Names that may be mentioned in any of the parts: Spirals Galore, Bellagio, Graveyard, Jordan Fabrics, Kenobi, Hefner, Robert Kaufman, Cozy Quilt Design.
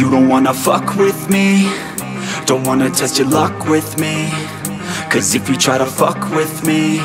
You don't wanna fuck with me, don't wanna test your luck with me, cause if you try to fuck with me,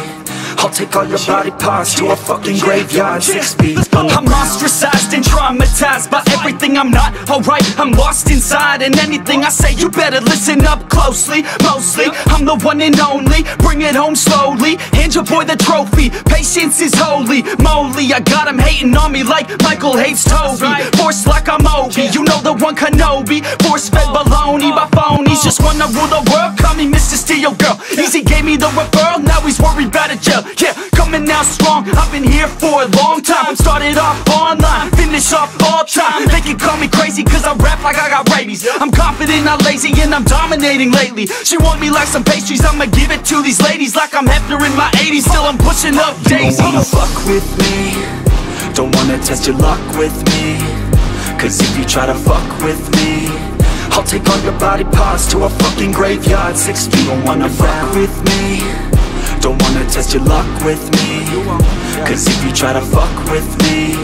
I'll take all your body parts to a fucking graveyard. 6 feet under. I'm ostracized and traumatized by everything. I'm not alright, I'm lost inside, and anything I say you better listen up closely. Mostly, I'm the one and only, bring it home slowly, hand your boy the trophy. Patience is holy moly, I got him hating on me like Michael hates Toby. Force like I'm Obi, you know the one Kenobi. Force fed baloney by phonies, just wanna rule the world, call me Mr. Steel Girl. Easy gave me the referral, now he's worried about a jail. Yeah, coming out strong, I've been here for a long time. Started off online, finish off all time. They can call me crazy cause I rap like I got rabies. I'm confident, not lazy, and I'm dominating lately. She want me like some pastries, I'ma give it to these ladies like I'm Hefner in my 80s, still I'm pushing up daisies. You don't wanna fuck with me, don't wanna test your luck with me, cause if you try to fuck with me, I'll take all your body parts to a fucking graveyard. 6 feet. Don't wanna fuck with me, don't wanna test your luck with me, cause if you try to fuck with me,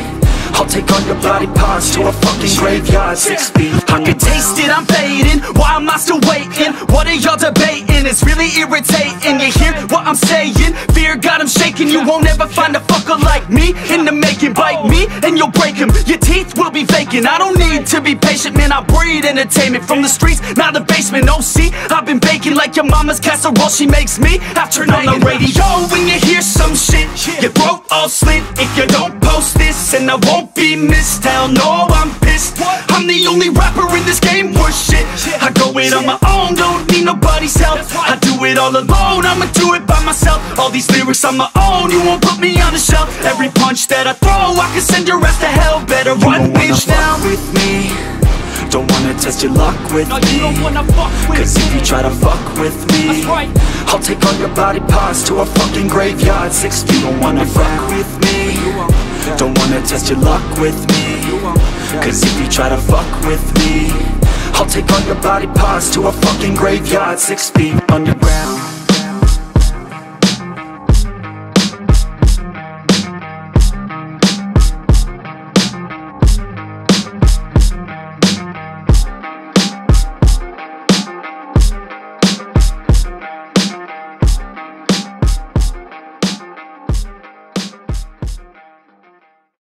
I'll take all your body parts to a fucking graveyard. 6 feet. I can taste it, I'm fading, why am I still waiting? What are y'all debating? It's really irritating. You hear what I'm saying? Fear got him shaking. You won't ever find a fucker like me in the making. Bite me and you'll break him, your teeth will be vacant. I don't need to be patient, man, I breed entertainment. From the streets, not the basement. Oh, see, I've been baking like your mama's casserole. She makes me, I've turned on the radio. When you hear some shit, your throat all slit. If you don't post this, and I won't be missed, hell no, I'm pissed. What? I'm the only rapper in this game worth shit. I go it on my own, don't need nobody's help. I do it all alone, I'ma do it by myself. All these lyrics on my own, you won't put me on the shelf. Every punch that I throw, I can send your ass to hell. Better run, bitch, now. Fuck with me, don't wanna test your luck with me. You don't wanna fuck with Cause me. If you try to fuck with me, that's right, I'll take all your body parts to a fucking graveyard. 6 feet. Don't wanna fuck with me, don't wanna test your luck with me, cause if you try to fuck with me, I'll take all your body parts to a fucking graveyard. 6 feet underground.